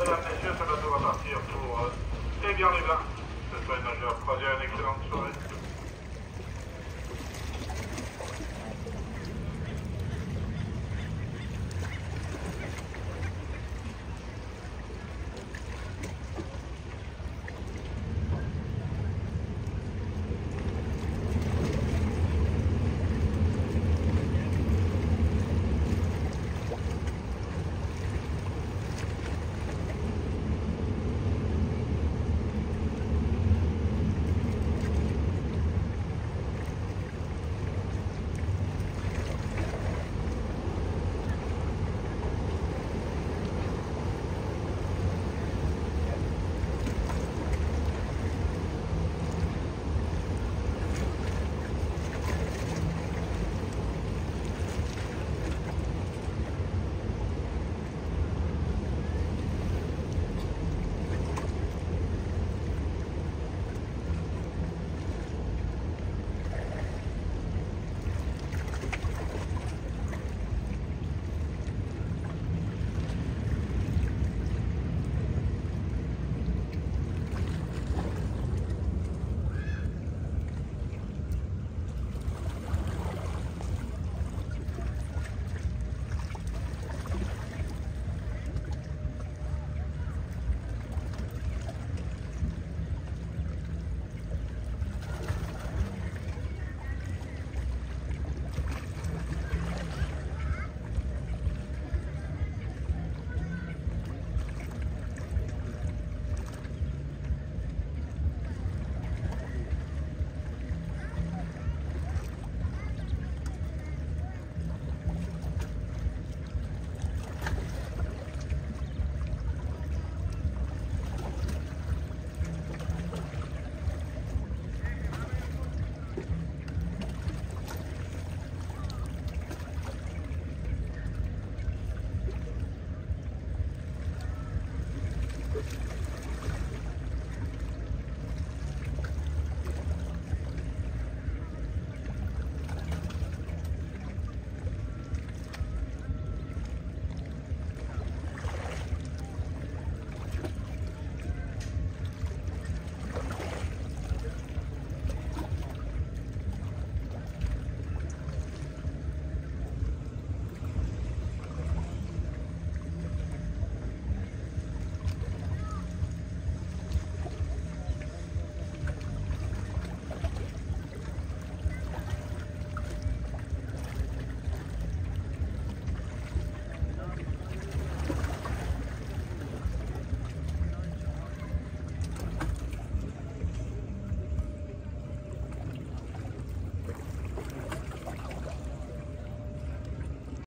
Demandez la pêcheuse, elle va devoir partir pour 16h20. Je te souhaite une excellente soirée.